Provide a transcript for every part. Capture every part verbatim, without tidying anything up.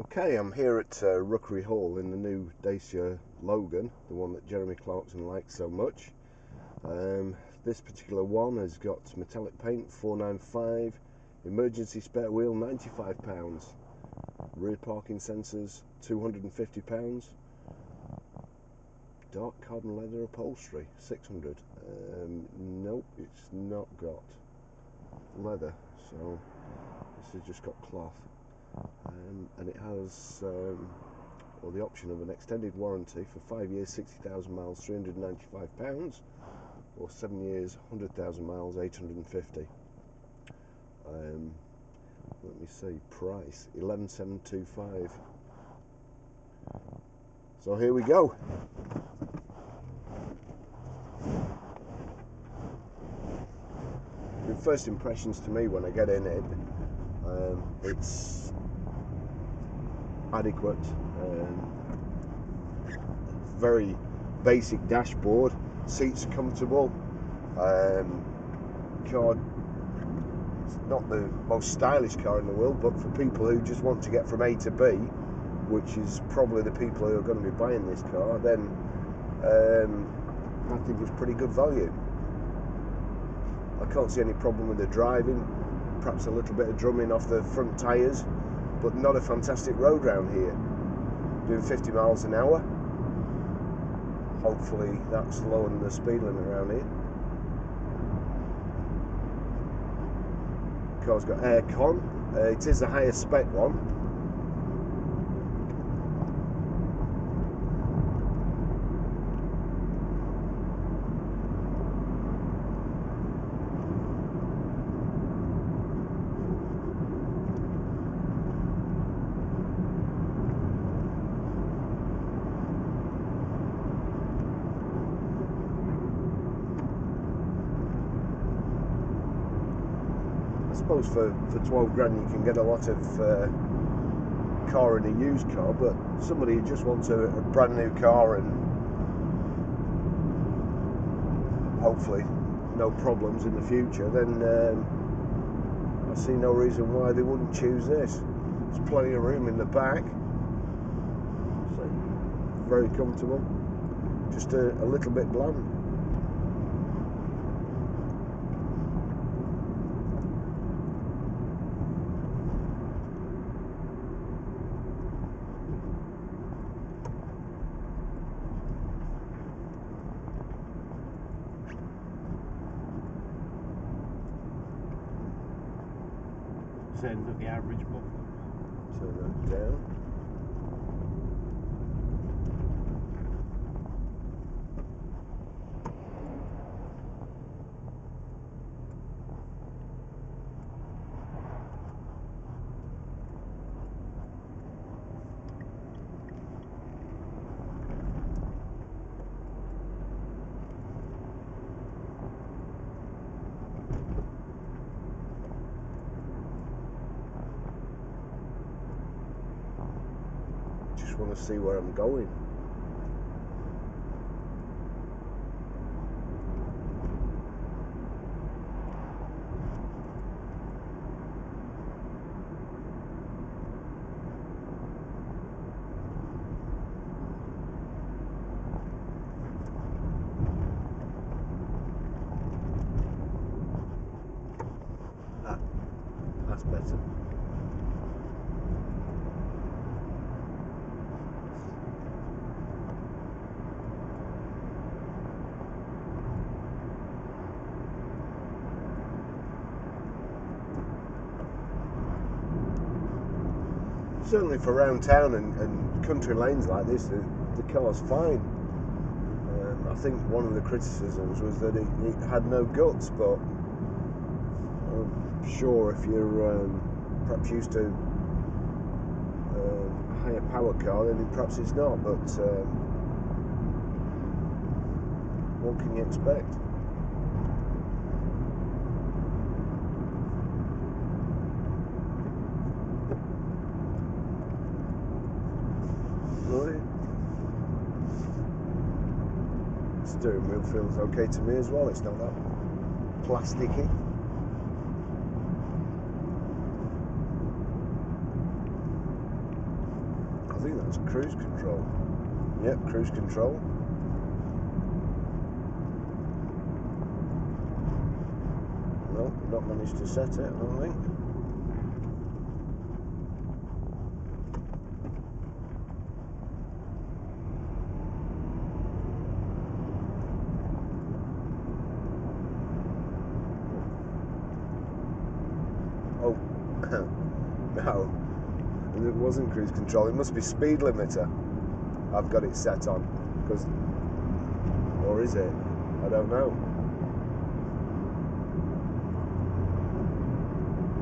Okay, I'm here at uh, Rookery Hall in the new Dacia Logan, the one that Jeremy Clarkson likes so much. Um, this particular one has got metallic paint, four nine five, emergency spare wheel, ninety-five pounds, rear parking sensors, two hundred and fifty pounds, dark carbon leather upholstery, six hundred. Um, nope, it's not got leather, so this has just got cloth. Um, and it has um, or the option of an extended warranty for five years, sixty thousand miles, three hundred and ninety-five pounds, or seven years, one hundred thousand miles, eight hundred and fifty. Um, let me see, price eleven seven two five. So here we go. The first impressions to me when I get in it, um, it's adequate, um, very basic dashboard, seats comfortable, um, car, it's not the most stylish car in the world, but for people who just want to get from A to B, which is probably the people who are going to be buying this car, then um, I think it's pretty good value. I can't see any problem with the driving, perhaps a little bit of drumming off the front tyres, but not a fantastic road round here. Doing fifty miles an hour. Hopefully that's lower than the speed limit around here. Car's got air con. Uh, it is the highest spec one. I suppose for, for twelve grand you can get a lot of uh, car and a used car, but somebody who just wants a, a brand new car and hopefully no problems in the future, then um, I see no reason why they wouldn't choose this. There's plenty of room in the back, so very comfortable, just a, a little bit bland. Same with the average book. Turn that down. Want to see where I'm going. Ah, that's better. Certainly for round town and, and country lanes like this, the, the car's fine. Um, I think one of the criticisms was that it, it had no guts, but I'm sure if you're um, perhaps used to um, a higher power car, then perhaps it's not, but um, what can you expect? Steering wheel feels okay to me as well, it's not that plasticky. It's cruise control. Yep, cruise control. No, not managed to set it, I don't think. Oh, no, it wasn't cruise control. It must be speed limiter. I've got it set on, because, or is it? I don't know.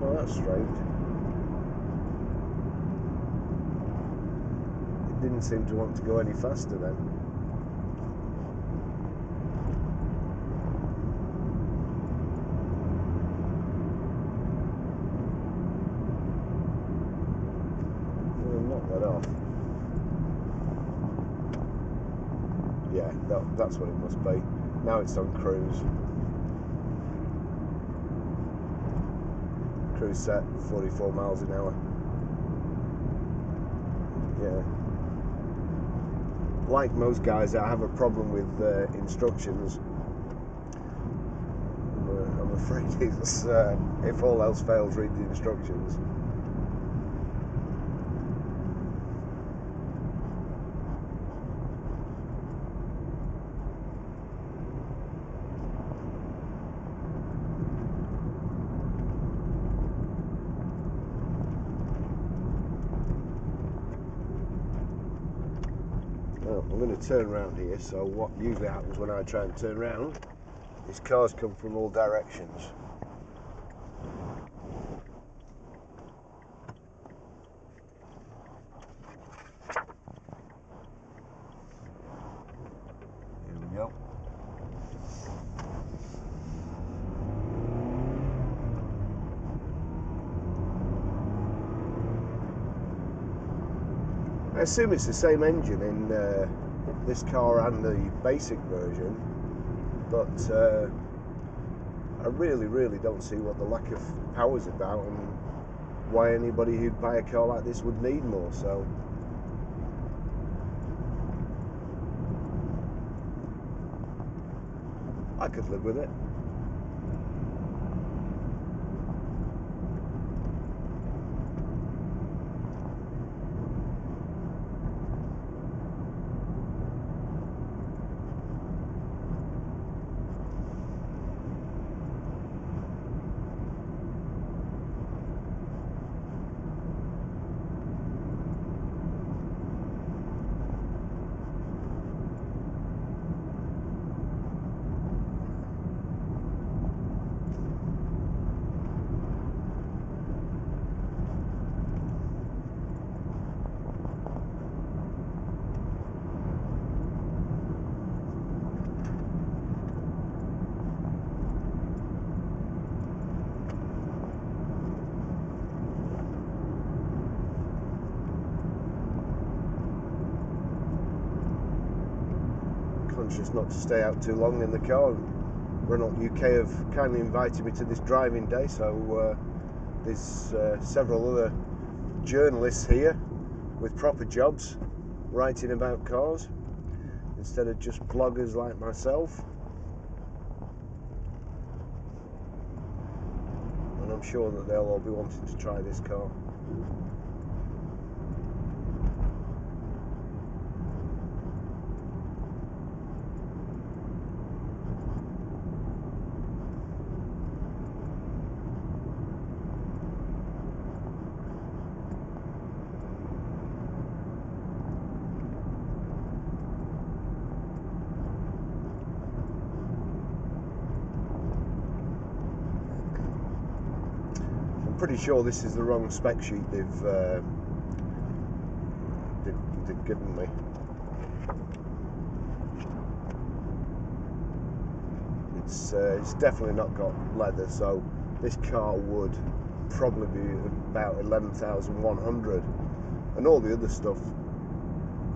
Well, that's strange. It didn't seem to want to go any faster then. We'll knock that off. Yeah, that, that's what it must be. Now it's on cruise. Cruise set, forty-four miles an hour. Yeah. Like most guys, I have a problem with uh, instructions. But I'm afraid it's, uh, if all else fails, read the instructions. I'm going to turn around here, so what usually happens when I try and turn around is cars come from all directions. Here we go. I assume it's the same engine in uh, this car and the basic version, but uh, I really, really don't see what the lack of power is about and why anybody who'd buy a car like this would need more, so... I could live with it. Just not to stay out too long in the car. Renault U K have kindly invited me to this driving day, so uh, there's uh, several other journalists here with proper jobs writing about cars instead of just bloggers like myself, and I'm sure that they'll all be wanting to try this car. Pretty sure this is the wrong spec sheet they've uh, they've, they've given me. It's uh, it's definitely not got leather, so this car would probably be about eleven thousand one hundred, and all the other stuff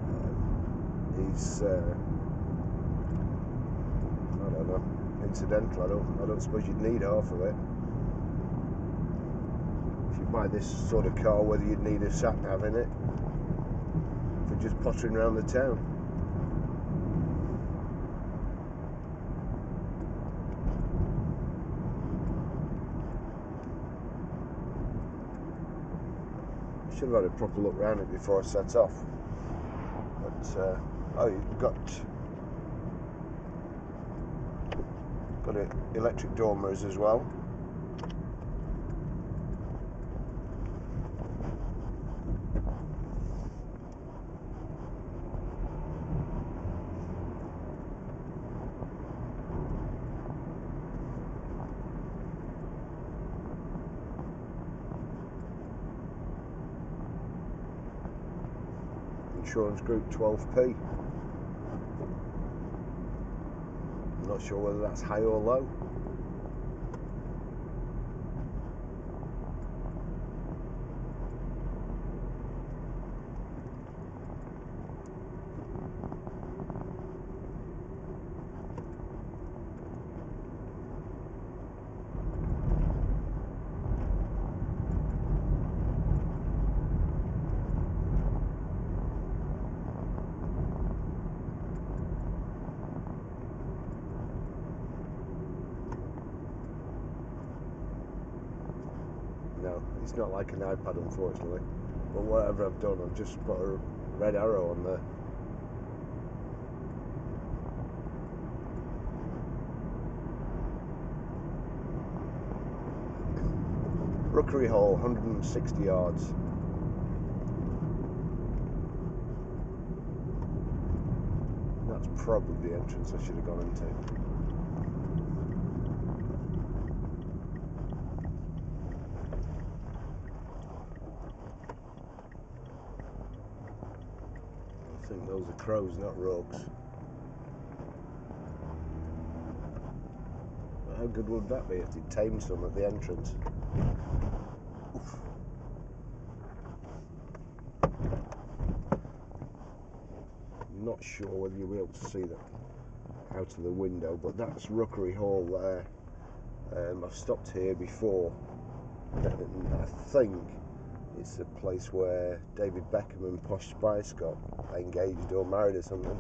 uh, is uh, I don't know, incidental. I don't I don't suppose you'd need half of it. Buy this sort of car, whether you'd need a sat nav in it. and just pottering around the town. I should have had a proper look round it before I set off. But uh, oh, you've got got a electric door mirrors as well. Insurance group twelve p. I'm not sure whether that's high or low. It's not like an iPad, unfortunately, but whatever I've done, I've just put a red arrow on there. Rookery Hall, one hundred and sixty yards. That's probably the entrance I should have gone into. I think those are crows, not rogues. How good would that be if they tamed some at the entrance? Oof. I'm not sure whether you'll be able to see them out of the window, but that's Rookery Hall there. Um, I've stopped here before, and I think it's the place where David Beckham and Posh Spice got engaged or married or something.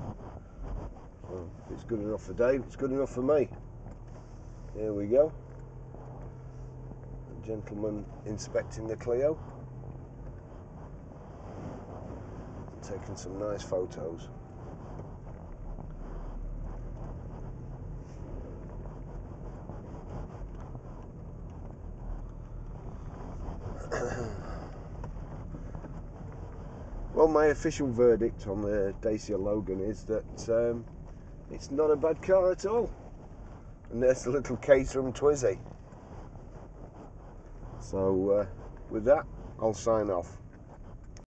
Well, if it's good enough for Dave, it's good enough for me. Here we go. A gentleman inspecting the Clio. Taking some nice photos. Well, my official verdict on the Dacia Logan is that um, it's not a bad car at all. And there's the little Caterham Twizy. So uh, with that, I'll sign off.